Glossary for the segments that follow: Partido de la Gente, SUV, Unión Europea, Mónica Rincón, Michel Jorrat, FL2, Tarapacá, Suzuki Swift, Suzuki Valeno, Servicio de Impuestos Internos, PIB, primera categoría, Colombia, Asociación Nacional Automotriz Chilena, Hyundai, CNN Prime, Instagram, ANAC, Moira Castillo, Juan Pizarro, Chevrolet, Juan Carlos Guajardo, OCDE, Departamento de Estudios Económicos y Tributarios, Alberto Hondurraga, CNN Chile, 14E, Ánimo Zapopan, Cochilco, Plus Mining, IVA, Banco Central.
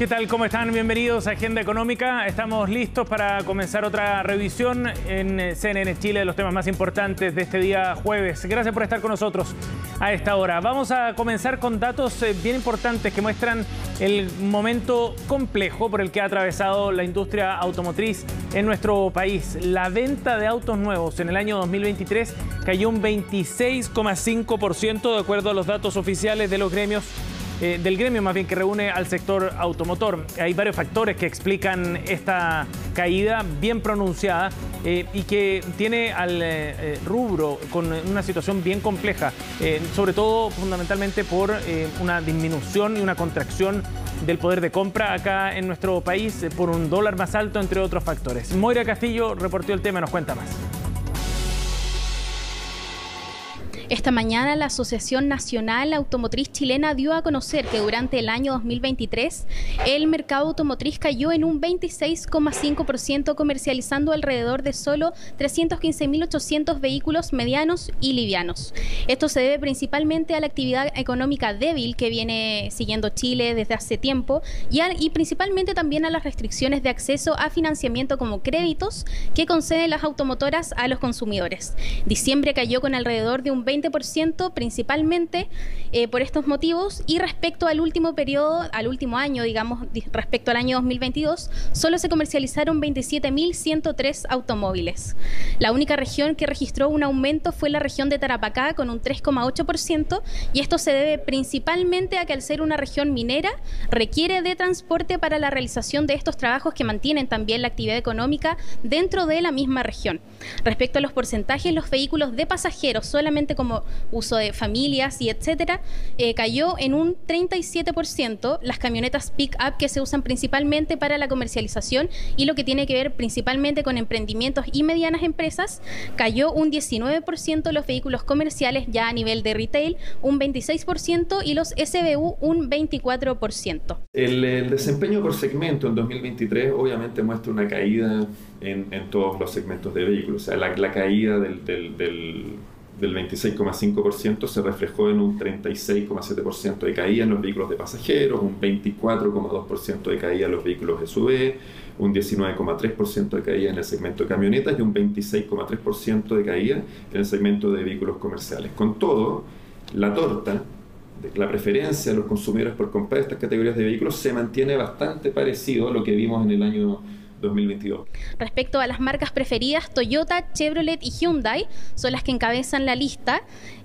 ¿Qué tal? ¿Cómo están? Bienvenidos a Agenda Económica. Estamos listos para comenzar otra revisión en CNN Chile de los temas más importantes de este día jueves. Gracias por estar con nosotros a esta hora. Vamos a comenzar con datos bien importantes que muestran el momento complejo por el que ha atravesado la industria automotriz en nuestro país. La venta de autos nuevos en el año 2023 cayó un 26,5% de acuerdo a los datos oficiales de los gremios del gremio que reúne al sector automotor. Hay varios factores que explican esta caída bien pronunciada y que tiene al rubro con una situación bien compleja, sobre todo fundamentalmente por una disminución y una contracción del poder de compra acá en nuestro país, por un dólar más alto, entre otros factores. Moira Castillo reportó el tema, nos cuenta más. Esta mañana la Asociación Nacional Automotriz Chilena dio a conocer que durante el año 2023 el mercado automotriz cayó en un 26,5%, comercializando alrededor de solo 315.800 vehículos medianos y livianos. Esto se debe principalmente a la actividad económica débil que viene siguiendo Chile desde hace tiempo y principalmente también a las restricciones de acceso a financiamiento como créditos que conceden las automotoras a los consumidores. Diciembre cayó con alrededor de un 20% principalmente por estos motivos, y respecto al último periodo, al último año, digamos, respecto al año 2022, solo se comercializaron 27.103 automóviles. La única región que registró un aumento fue la región de Tarapacá con un 3,8%, y esto se debe principalmente a que al ser una región minera requiere de transporte para la realización de estos trabajos que mantienen también la actividad económica dentro de la misma región. Respecto a los porcentajes, los vehículos de pasajeros solamente como uso de familias y etcétera, cayó en un 37%, las camionetas pick-up que se usan principalmente para la comercialización y lo que tiene que ver principalmente con emprendimientos y medianas empresas, cayó un 19%, los vehículos comerciales ya a nivel de retail un 26% y los SBU un 24%. El desempeño por segmento en 2023 obviamente muestra una caída en todos los segmentos de vehículos, o sea, la caída del 26,5% se reflejó en un 36,7% de caída en los vehículos de pasajeros, un 24,2% de caída en los vehículos SUV, un 19,3% de caída en el segmento de camionetas y un 26,3% de caída en el segmento de vehículos comerciales. Con todo, la torta, la preferencia de los consumidores por comprar estas categorías de vehículos se mantiene bastante parecido a lo que vimos en el año 2022. Respecto a las marcas preferidas, Toyota, Chevrolet y Hyundai son las que encabezan la lista,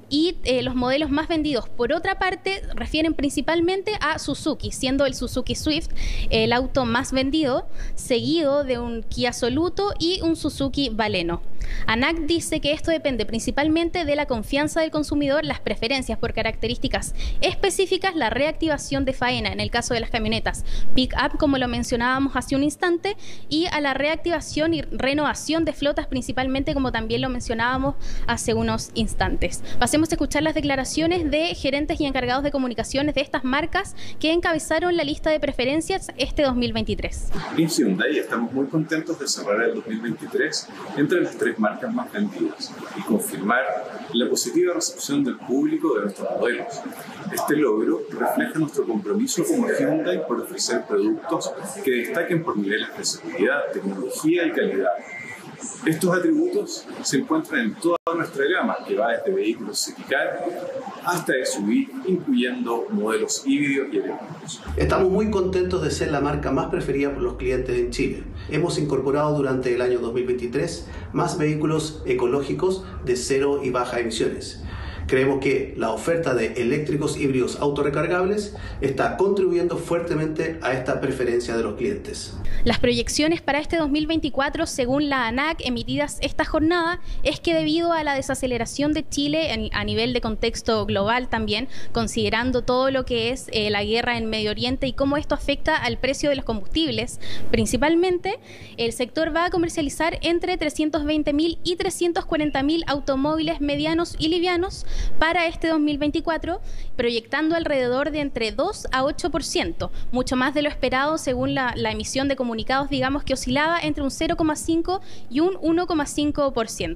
y los modelos más vendidos, por otra parte, refieren principalmente a Suzuki, siendo el Suzuki Swift el auto más vendido, seguido de un Kia Soluto y un Suzuki Valeno. ANAC dice que esto depende principalmente de la confianza del consumidor, las preferencias por características específicas, la reactivación de faena, en el caso de las camionetas pick-up, como lo mencionábamos hace un instante, y a la reactivación y renovación de flotas principalmente, como también lo mencionábamos hace unos instantes. Pasemos a escuchar las declaraciones de gerentes y encargados de comunicaciones de estas marcas que encabezaron la lista de preferencias este 2023. En Hyundai estamos muy contentos de cerrar el 2023 entre las tres marcas más vendidas y confirmar la positiva recepción del público de nuestros modelos. Este logro refleja nuestro compromiso como Hyundai por ofrecer productos que destaquen por niveles de seguridad, tecnología y calidad. Estos atributos se encuentran en toda nuestra gama, que va desde vehículos semicar hasta SUV, incluyendo modelos híbridos y eléctricos. Estamos muy contentos de ser la marca más preferida por los clientes en Chile. Hemos incorporado durante el año 2023 más vehículos ecológicos de cero y baja emisiones. Creemos que la oferta de eléctricos híbridos autorrecargables está contribuyendo fuertemente a esta preferencia de los clientes. Las proyecciones para este 2024, según la ANAC, emitidas esta jornada, es que debido a la desaceleración de Chile a nivel de contexto global también, considerando todo lo que es la guerra en Medio Oriente y cómo esto afecta al precio de los combustibles, principalmente el sector va a comercializar entre 320.000 y 340.000 automóviles medianos y livianos para este 2024, proyectando alrededor de entre 2 a 8%, mucho más de lo esperado según la emisión de comunicados, digamos, que oscilaba entre un 0,5 y un 1,5%.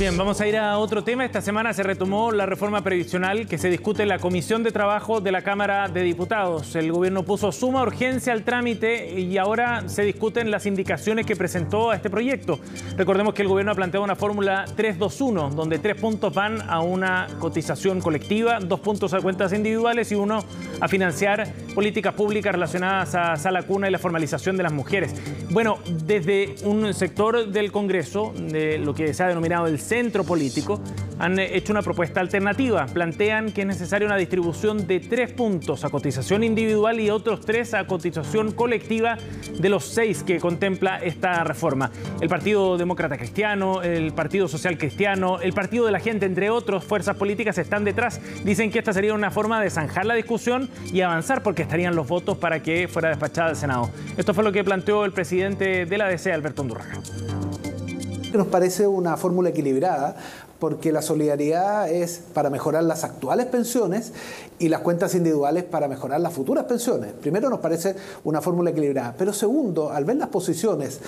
Bien, vamos a ir a otro tema. Esta semana se retomó la reforma previsional que se discute en la Comisión de Trabajo de la Cámara de Diputados. El gobierno puso suma urgencia al trámite y ahora se discuten las indicaciones que presentó a este proyecto. Recordemos que el gobierno ha planteado una fórmula 3-2-1, donde 3 puntos van a una cotización colectiva, 2 puntos a cuentas individuales y 1 a financiar políticas públicas relacionadas a Sala Cuna y la formalización de las mujeres. Bueno, desde un sector del Congreso, de lo que se ha denominado el centro político, han hecho una propuesta alternativa. Plantean que es necesaria una distribución de 3 puntos a cotización individual y otros 3 a cotización colectiva de los 6 que contempla esta reforma. El Partido Demócrata Cristiano, el Partido Social Cristiano, el Partido de la Gente, entre otras fuerzas políticas, están detrás. Dicen que esta sería una forma de zanjar la discusión y avanzar porque estarían los votos para que fuera despachada al Senado. Esto fue lo que planteó el presidente de la DC, Alberto Hondurraga. Nos parece una fórmula equilibrada porque la solidaridad es para mejorar las actuales pensiones y las cuentas individuales para mejorar las futuras pensiones. Primero, nos parece una fórmula equilibrada, pero segundo, al ver las posiciones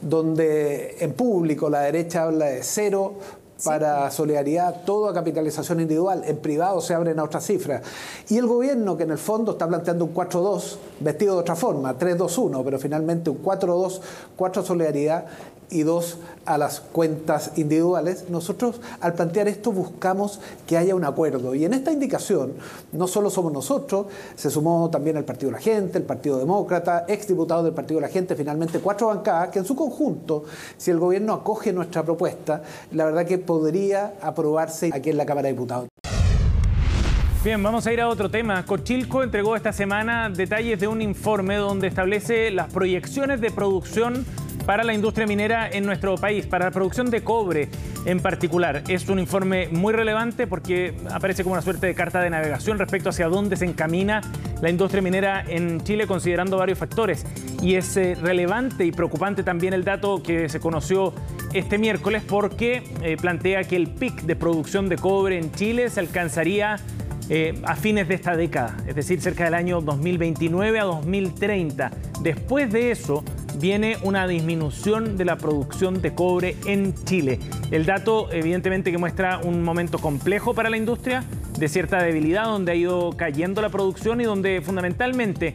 donde en público la derecha habla de 0 para solidaridad, todo a capitalización individual, en privado se abren a otras cifras. Y el gobierno, que en el fondo está planteando un 4-2, vestido de otra forma, 3-2-1, pero finalmente un 4-2, 4 solidaridad y 2 a las cuentas individuales. Nosotros, al plantear esto, buscamos que haya un acuerdo. Y en esta indicación, no solo somos nosotros, se sumó también el Partido de la Gente, el Partido Demócrata, exdiputados del Partido de la Gente, finalmente 4 bancadas, que en su conjunto, si el gobierno acoge nuestra propuesta, la verdad que podría aprobarse aquí en la Cámara de Diputados. Bien, vamos a ir a otro tema. Cochilco entregó esta semana detalles de un informe donde establece las proyecciones de producción para la industria minera en nuestro país, para la producción de cobre en particular. Es un informe muy relevante porque aparece como una suerte de carta de navegación respecto hacia dónde se encamina la industria minera en Chile, considerando varios factores. Y es relevante y preocupante también el dato que se conoció este miércoles porque plantea que el pic de producción de cobre en Chile se alcanzaría a fines de esta década, es decir, cerca del año 2029 a 2030. Después de eso viene una disminución de la producción de cobre en Chile. El dato, evidentemente, que muestra un momento complejo para la industria, de cierta debilidad, donde ha ido cayendo la producción y donde fundamentalmente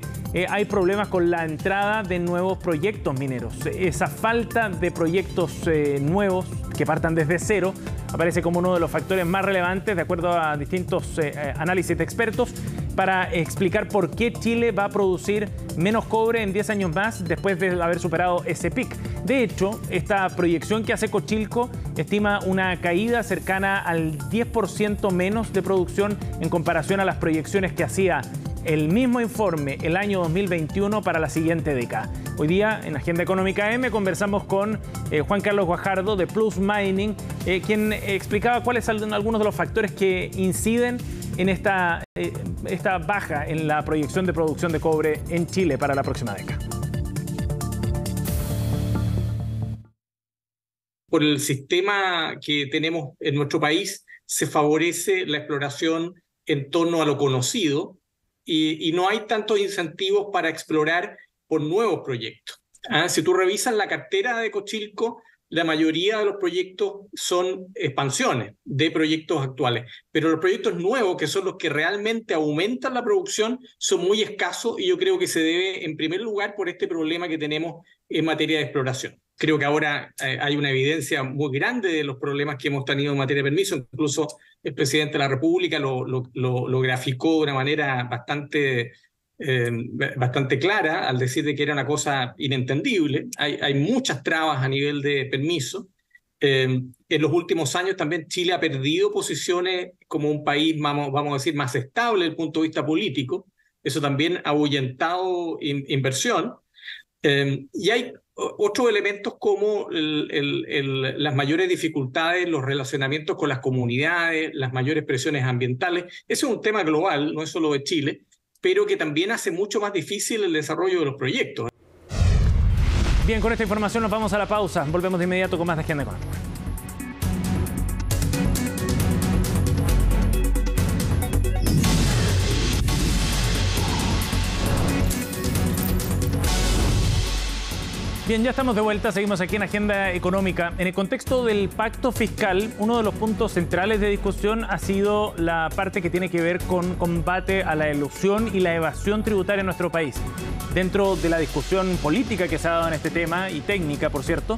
hay problemas con la entrada de nuevos proyectos mineros. Esa falta de proyectos nuevos que partan desde 0 aparece como uno de los factores más relevantes, de acuerdo a distintos análisis de expertos, para explicar por qué Chile va a producir menos cobre en 10 años más después de haber superado ese pic. De hecho, esta proyección que hace Cochilco estima una caída cercana al 10% menos de producción en comparación a las proyecciones que hacía el mismo informe el año 2021 para la siguiente década. Hoy día en Agenda Económica M conversamos con Juan Carlos Guajardo de Plus Mining, quien explicaba cuáles son algunos de los factores que inciden en esta baja en la proyección de producción de cobre en Chile para la próxima década. Por el sistema que tenemos en nuestro país, se favorece la exploración en torno a lo conocido y no hay tantos incentivos para explorar por nuevos proyectos. Si tú revisas la cartera de Cochilco, la mayoría de los proyectos son expansiones de proyectos actuales, pero los proyectos nuevos, que son los que realmente aumentan la producción, son muy escasos y yo creo que se debe, en primer lugar, por este problema que tenemos en materia de exploración. Creo que ahora hay una evidencia muy grande de los problemas que hemos tenido en materia de permiso. Incluso el presidente de la República lo graficó de una manera bastante clara al decir de que era una cosa inentendible. Hay muchas trabas a nivel de permiso. En los últimos años también Chile ha perdido posiciones como un país, vamos a decir, más estable desde el punto de vista político. Eso también ha ahuyentado inversión. Y hay otros elementos como las mayores dificultades, los relacionamientos con las comunidades, las mayores presiones ambientales. Ese es un tema global, no es solo de Chile, pero que también hace mucho más difícil el desarrollo de los proyectos. Bien, con esta información nos vamos a la pausa. Volvemos de inmediato con más de Agenda Económica. Bien, ya estamos de vuelta, seguimos aquí en Agenda Económica. En el contexto del pacto fiscal, uno de los puntos centrales de discusión ha sido la parte que tiene que ver con combate a la elusión y la evasión tributaria en nuestro país. Dentro de la discusión política que se ha dado en este tema, y técnica, por cierto,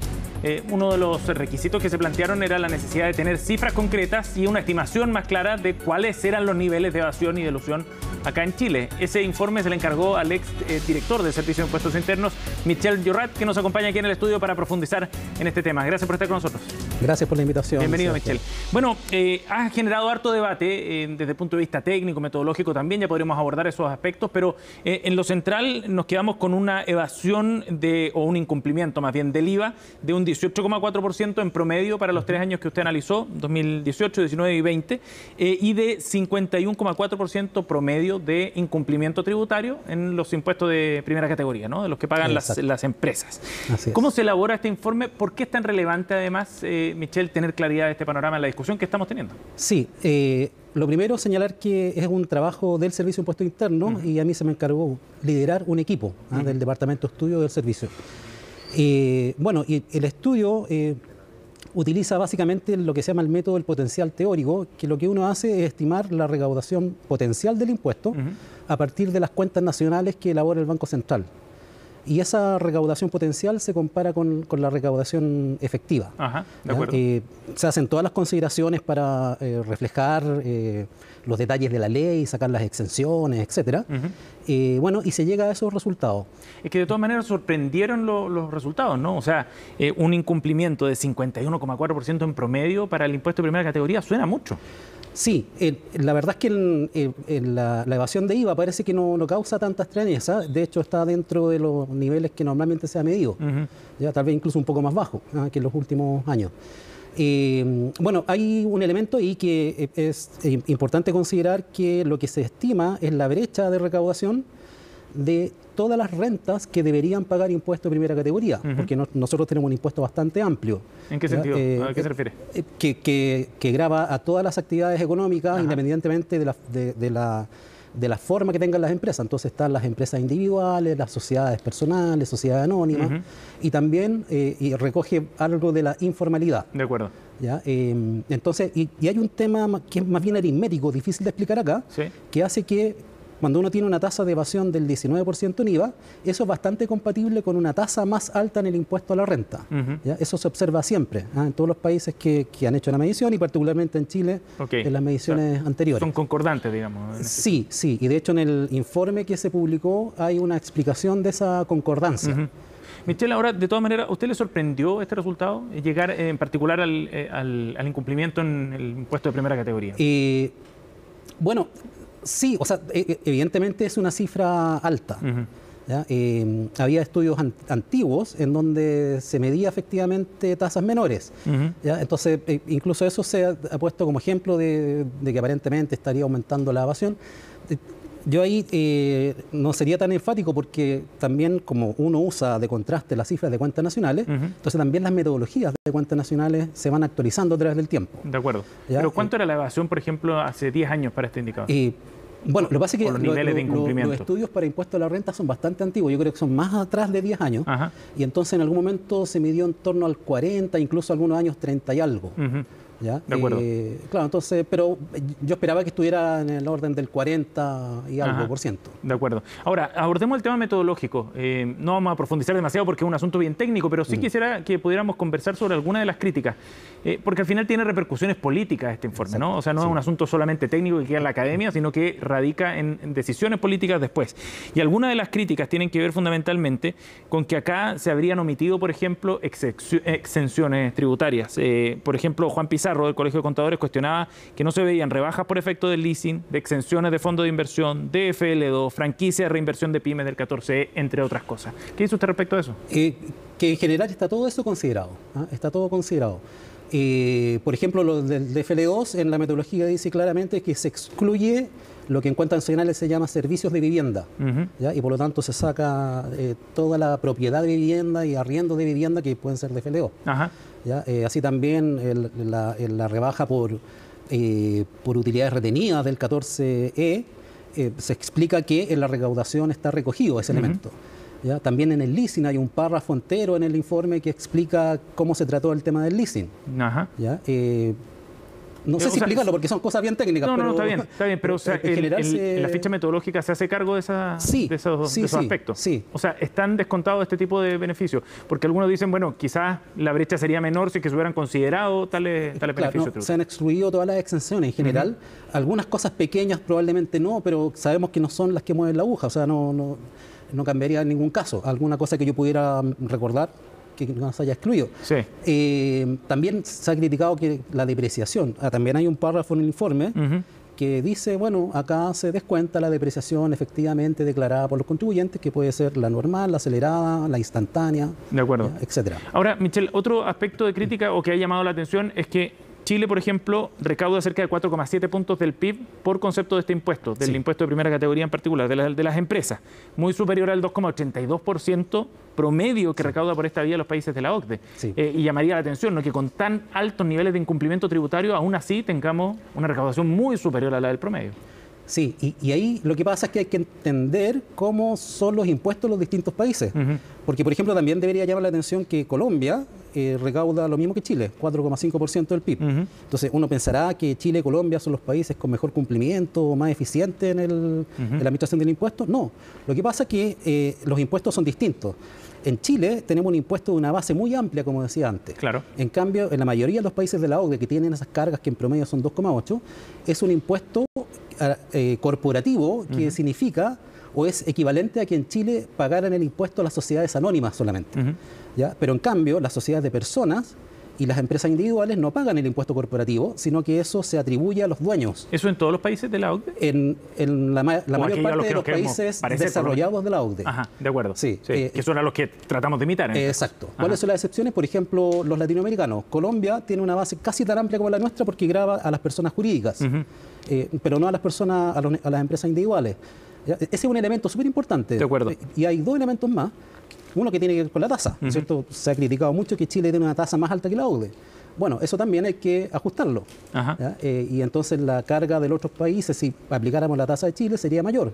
uno de los requisitos que se plantearon era la necesidad de tener cifras concretas y una estimación más clara de cuáles eran los niveles de evasión y de elusión acá en Chile. Ese informe se le encargó al ex director del Servicio de Impuestos Internos, Michel Jorrat, que nos acompaña aquí en el estudio para profundizar en este tema. Gracias por estar con nosotros. Gracias por la invitación. Bienvenido, Michel. Bueno, has generado harto debate desde el punto de vista técnico, metodológico también, ya podremos abordar esos aspectos, pero en lo central nos quedamos con una evasión de, o un incumplimiento más bien del IVA de un 18,4% en promedio para los tres años que usted analizó, 2018, 19 y 20, y de 51,4% promedio de incumplimiento tributario en los impuestos de primera categoría, ¿no? De los que pagan las empresas. ¿Cómo se elabora este informe? ¿Por qué es tan relevante además, Michel, tener claridad de este panorama en la discusión que estamos teniendo? Sí, lo primero, señalar que es un trabajo del Servicio de Impuestos Internos y a mí se me encargó liderar un equipo del Departamento de Estudio del Servicio. Bueno, y el estudio utiliza básicamente lo que se llama el método del potencial teórico, que lo que uno hace es estimar la recaudación potencial del impuesto a partir de las cuentas nacionales que elabora el Banco Central. Y esa recaudación potencial se compara con la recaudación efectiva. Ajá, de acuerdo. Se hacen todas las consideraciones para reflejar los detalles de la ley, sacar las exenciones, etcétera. Bueno, y se llega a esos resultados. Es que de todas maneras sorprendieron los resultados, ¿no? O sea, un incumplimiento de 51,4% en promedio para el impuesto de primera categoría suena mucho. Sí, la verdad es que la evasión de IVA parece que no causa tanta extrañeza. De hecho, está dentro de los niveles que normalmente se ha medido, ya tal vez incluso un poco más bajo que en los últimos años. Bueno, hay un elemento ahí que es importante considerar, que lo que se estima es la brecha de recaudación de todas las rentas que deberían pagar impuesto de primera categoría, porque nosotros tenemos un impuesto bastante amplio. ¿En qué sentido? ¿A qué se refiere? Que grava a todas las actividades económicas, independientemente de la forma que tengan las empresas. Entonces están las empresas individuales, las sociedades personales, sociedades anónimas, y también recoge algo de la informalidad. De acuerdo. ¿Ya? Entonces, y hay un tema que es más bien aritmético, difícil de explicar acá, que hace que cuando uno tiene una tasa de evasión del 19% en IVA, eso es bastante compatible con una tasa más alta en el impuesto a la renta. ¿Ya? Eso se observa siempre en todos los países que han hecho la medición, y particularmente en Chile en las mediciones anteriores. Son concordantes, digamos. Sí, sí. Y de hecho en el informe que se publicó hay una explicación de esa concordancia. Michel, ahora, de todas maneras, ¿usted le sorprendió este resultado? Llegar en particular al incumplimiento en el impuesto de primera categoría. Bueno... Sí, o sea, evidentemente es una cifra alta. ¿Ya? Había estudios antiguos en donde se medía efectivamente tasas menores. ¿Ya? Entonces, incluso eso se ha puesto como ejemplo de que aparentemente estaría aumentando la evasión. Yo ahí no sería tan enfático, porque también como uno usa de contraste las cifras de cuentas nacionales, entonces también las metodologías de cuentas nacionales se van actualizando a través del tiempo. De acuerdo. ¿Ya? Pero ¿cuánto era la evasión, por ejemplo, hace 10 años para este indicador? Bueno, lo que pasa es que los estudios para impuestos a la renta son bastante antiguos. Yo creo que son más atrás de 10 años. Y entonces en algún momento se midió en torno al 40, incluso algunos años 30 y algo. ¿Ya? De acuerdo. Claro, entonces, pero yo esperaba que estuviera en el orden del 40 y algo por ciento. De acuerdo. Ahora, abordemos el tema metodológico. No vamos a profundizar demasiado porque es un asunto bien técnico, pero sí quisiera que pudiéramos conversar sobre alguna de las críticas, porque al final tiene repercusiones políticas este informe, ¿no? O sea, no es un asunto solamente técnico que queda en la academia, sino que radica en decisiones políticas después. Y algunas de las críticas tienen que ver fundamentalmente con que acá se habrían omitido, por ejemplo, exenciones tributarias. Por ejemplo, Juan Pizarro del Colegio de Contadores cuestionaba que no se veían rebajas por efecto del leasing, de exenciones de fondo de inversión, de FL2, franquicia de reinversión de pymes del 14E, entre otras cosas. ¿Qué dice usted respecto a eso? Que en general está todo eso considerado. Está todo considerado. Por ejemplo, lo del FL2 en la metodología dice claramente que se excluye lo que en cuentas nacionales se llama servicios de vivienda. ¿Ya? Y por lo tanto se saca toda la propiedad de vivienda y arriendo de vivienda que pueden ser de FL2. ¿Ya? Así también la rebaja por utilidades retenidas del 14E se explica que en la recaudación está recogido ese elemento. ¿ya? También en el leasing hay un párrafo entero en el informe que explica cómo se trató el tema del leasing. Ajá. ¿Ya? No sé si explicarlo porque son cosas bien técnicas. No, está bien, pero o sea, la ficha metodológica se hace cargo de, esos aspectos. Sí. O sea, están descontados este tipo de beneficios. Porque algunos dicen, bueno, quizás la brecha sería menor si que se hubieran considerado tales beneficios. No, se han excluido todas las exenciones en general. Algunas cosas pequeñas probablemente no, pero sabemos que no son las que mueven la aguja. O sea, no cambiaría en ningún caso. Alguna cosa que yo pudiera recordar que no se haya excluido. Sí. También se ha criticado que la depreciación. También hay un párrafo en el informe que dice, bueno, acá se descuenta la depreciación efectivamente declarada por los contribuyentes, que puede ser la normal, la acelerada, la instantánea, de acuerdo, etcétera. Ahora, Michel, otro aspecto de crítica o que ha llamado la atención es que Chile, por ejemplo, recauda cerca de 4,7 puntos del PIB por concepto de este impuesto, del impuesto de primera categoría en particular, de las empresas, muy superior al 2,82% promedio que recauda por esta vía los países de la OCDE. Sí. Y llamaría la atención, ¿no?, que con tan altos niveles de incumplimiento tributario, aún así tengamos una recaudación muy superior a la del promedio. Sí, y ahí lo que pasa es que hay que entender cómo son los impuestos en los distintos países. Porque, por ejemplo, también debería llamar la atención que Colombia recauda lo mismo que Chile, 4,5% del PIB. Entonces uno pensará que Chile y Colombia son los países con mejor cumplimiento, más eficiente en la administración del impuesto. No, lo que pasa es que los impuestos son distintos. En Chile tenemos un impuesto de una base muy amplia, como decía antes. Claro. En cambio, en la mayoría de los países de la OCDE que tienen esas cargas que en promedio son 2,8, es un impuesto corporativo que significa o es equivalente a que en Chile pagaran el impuesto a las sociedades anónimas solamente. ¿Ya? Pero en cambio, las sociedades de personas y las empresas individuales no pagan el impuesto corporativo, sino que eso se atribuye a los dueños. ¿Eso en todos los países de la OCDE? En la mayor parte de los países desarrollados de la OCDE. Ajá, de acuerdo. Sí, sí, que son a los que tratamos de imitar. Exacto. ¿Cuáles son las excepciones? Por ejemplo, los latinoamericanos. Colombia tiene una base casi tan amplia como la nuestra porque grava a las personas jurídicas, pero no a las personas, a las empresas individuales. Ese es un elemento súper importante. De acuerdo. Y hay dos elementos más. Uno que tiene que ver con la tasa, ¿cierto? Se ha criticado mucho que Chile tiene una tasa más alta que la OCDE. Bueno, eso también hay que ajustarlo. Y entonces la carga de los otros países, si aplicáramos la tasa de Chile, sería mayor.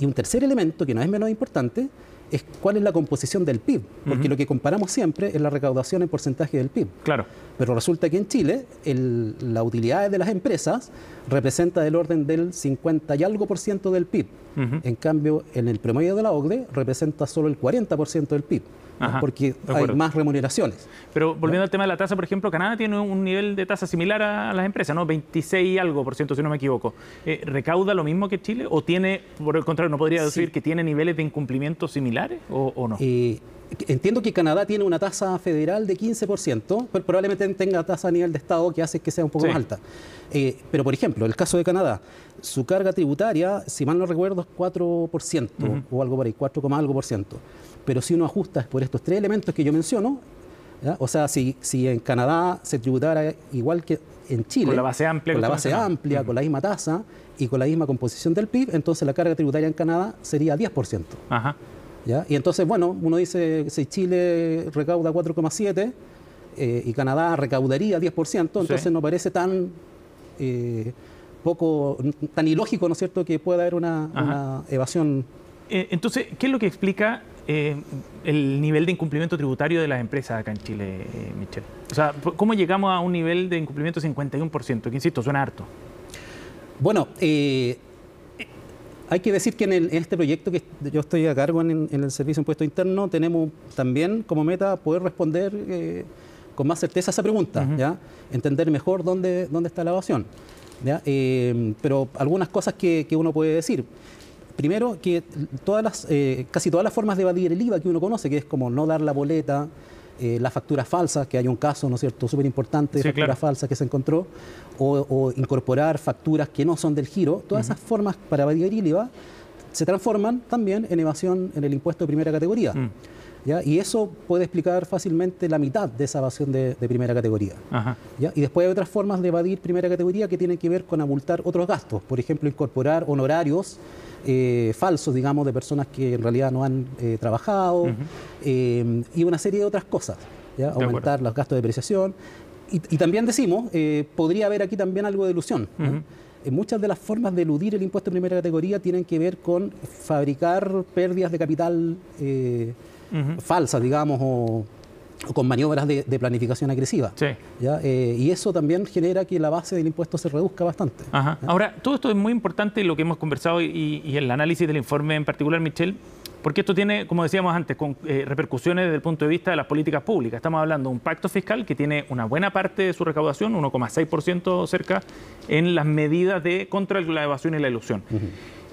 Y un tercer elemento, que no es menos importante, es cuál es la composición del PIB. Porque lo que comparamos siempre es la recaudación en porcentaje del PIB. Claro. Pero resulta que en Chile la utilidad de las empresas representa del orden del 50 y algo por ciento del PIB. En cambio, en el promedio de la OCDE representa solo el 40% del PIB. Ajá, porque hay más remuneraciones. Pero volviendo al tema de la tasa, por ejemplo, Canadá tiene un nivel de tasa similar a las empresas, ¿no? 26 y algo por ciento, si no me equivoco. ¿Recauda lo mismo que Chile? ¿O tiene, por el contrario, no podría decir que tiene niveles de incumplimiento similares o no? Entiendo que Canadá tiene una tasa federal de 15%, pero probablemente tenga tasa a nivel de Estado que hace que sea un poco más alta. Pero, por ejemplo, el caso de Canadá, su carga tributaria, si mal no recuerdo, es 4% o algo por ahí, 4,algo%. Pero si uno ajusta por estos tres elementos que yo menciono, ¿ya? O sea, si en Canadá se tributara igual que en Chile, con la base amplia, con la misma tasa y con la misma composición del PIB, entonces la carga tributaria en Canadá sería 10%. Ajá. ¿Ya? Y entonces, bueno, uno dice, si Chile recauda 4,7 y Canadá recaudaría 10%, entonces no parece tan tan ilógico, ¿no es cierto?, que pueda haber una evasión. Entonces, ¿qué es lo que explica el nivel de incumplimiento tributario de las empresas acá en Chile, Michel? O sea, ¿cómo llegamos a un nivel de incumplimiento de 51%? Que, insisto, suena harto. Bueno, hay que decir que en este proyecto que yo estoy a cargo en el Servicio de Impuestos Internos, tenemos también como meta poder responder con más certeza esa pregunta, ¿ya? Entender mejor dónde está la evasión, ¿ya? Pero algunas cosas que uno puede decir. Primero, que casi todas las formas de evadir el IVA que uno conoce, que es como no dar la boleta, la factura falsa, que hay un caso, ¿no es cierto?, súper importante de factura falsa que se encontró, o incorporar facturas que no son del giro, todas esas formas para evadir el IVA se transforman también en evasión en el impuesto de primera categoría. ¿Ya? Y eso puede explicar fácilmente la mitad de esa evasión de primera categoría. ¿Ya? Y después hay otras formas de evadir primera categoría que tienen que ver con abultar otros gastos, por ejemplo, incorporar honorarios falsos, digamos, de personas que en realidad no han trabajado y una serie de otras cosas, ¿ya? Aumentar los gastos de depreciación. Y también decimos, podría haber aquí también algo de ilusión. Muchas de las formas de eludir el impuesto de primera categoría tienen que ver con fabricar pérdidas de capital falsas, digamos, o con maniobras de planificación agresiva. Sí. ¿Ya? Y eso también genera que la base del impuesto se reduzca bastante. Ajá. Ahora, todo esto es muy importante, lo que hemos conversado y el análisis del informe en particular, Michel, porque esto tiene, como decíamos antes, con, repercusiones desde el punto de vista de las políticas públicas. Estamos hablando de un pacto fiscal que tiene una buena parte de su recaudación, 1,6% cerca, en las medidas de contra la evasión y la ilusión.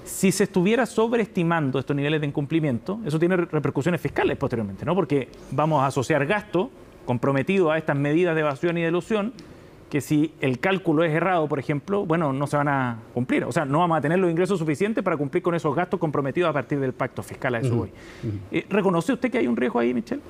Si se estuviera sobreestimando estos niveles de incumplimiento, eso tiene repercusiones fiscales posteriormente, ¿no? Porque vamos a asociar gasto comprometido a estas medidas de evasión y de ilusión, que si el cálculo es errado, por ejemplo, bueno, no se van a cumplir. O sea, no vamos a tener los ingresos suficientes para cumplir con esos gastos comprometidos a partir del pacto fiscal, a eso voy. ¿Reconoce usted que hay un riesgo ahí, Michel?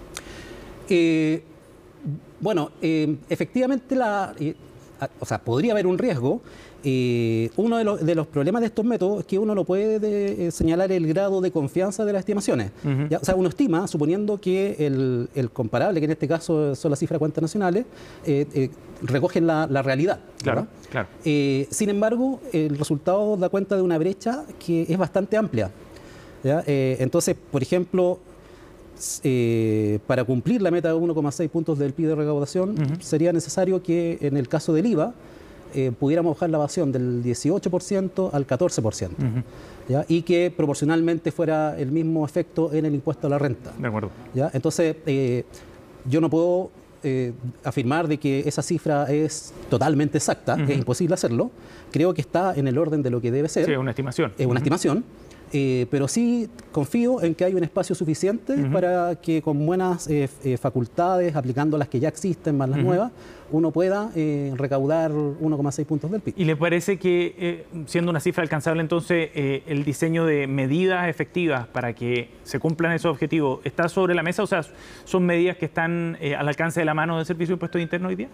Bueno, efectivamente, o sea, podría haber un riesgo. Uno de los problemas de estos métodos es que uno no puede señalar el grado de confianza de las estimaciones. ¿Ya? O sea, uno estima, suponiendo que el comparable, que en este caso son las cifras de cuentas nacionales, recogen la realidad. Claro, claro. Sin embargo, el resultado da cuenta de una brecha que es bastante amplia. ¿Ya? Entonces, por ejemplo, para cumplir la meta de 1,6 puntos del PIB de recaudación, sería necesario que en el caso del IVA, pudiéramos bajar la evasión del 18% al 14%, ¿ya? Y que proporcionalmente fuera el mismo efecto en el impuesto a la renta. De acuerdo. ¿Ya? Entonces, yo no puedo afirmar de que esa cifra es totalmente exacta, es imposible hacerlo. Creo que está en el orden de lo que debe ser. Sí, es una estimación. Es una estimación. Pero sí confío en que hay un espacio suficiente para que con buenas facultades, aplicando las que ya existen más las nuevas, uno pueda recaudar 1,6 puntos del PIB. ¿Y le parece que, siendo una cifra alcanzable entonces, el diseño de medidas efectivas para que se cumplan esos objetivos está sobre la mesa? O sea, ¿son medidas que están al alcance de la mano del Servicio de Impuestos Internos hoy día?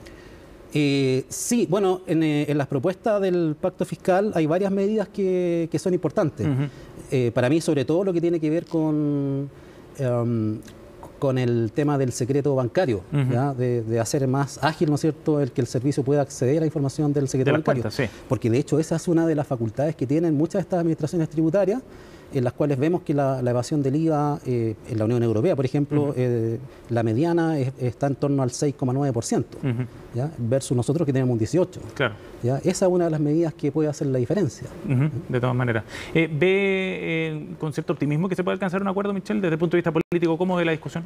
Sí, bueno, en las propuestas del pacto fiscal hay varias medidas que son importantes. Para mí, sobre todo, lo que tiene que ver con el tema del secreto bancario, ¿ya? De hacer más ágil, ¿no es cierto?, el que el servicio pueda acceder a la información del secreto bancario. Cuentas, sí. Porque, de hecho, esa es una de las facultades que tienen muchas de estas administraciones tributarias, en las cuales vemos que la evasión del IVA en la Unión Europea, por ejemplo, la mediana está en torno al 6,9%, versus nosotros que tenemos un 18%. Claro. ¿Ya? Esa es una de las medidas que puede hacer la diferencia. De todas maneras. ¿Ve con cierto optimismo que se puede alcanzar un acuerdo, Michel, desde el punto de vista político? ¿Cómo ve la discusión?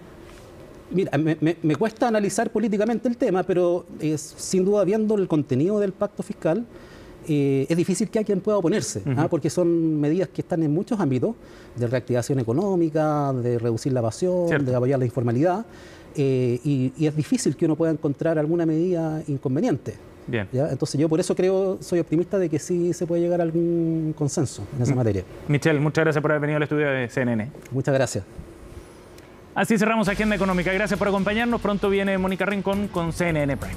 Mira, me cuesta analizar políticamente el tema, pero sin duda, viendo el contenido del pacto fiscal, es difícil que alguien pueda oponerse, porque son medidas que están en muchos ámbitos, de reactivación económica, de reducir la evasión, de apoyar la informalidad, y es difícil que uno pueda encontrar alguna medida inconveniente. Bien. ¿Ya? Entonces yo por eso creo, soy optimista de que sí se puede llegar a algún consenso en esa materia. Michel, muchas gracias por haber venido al estudio de CNN. Muchas gracias. Así cerramos Agenda Económica. Gracias por acompañarnos. Pronto viene Mónica Rincón con CNN Prime.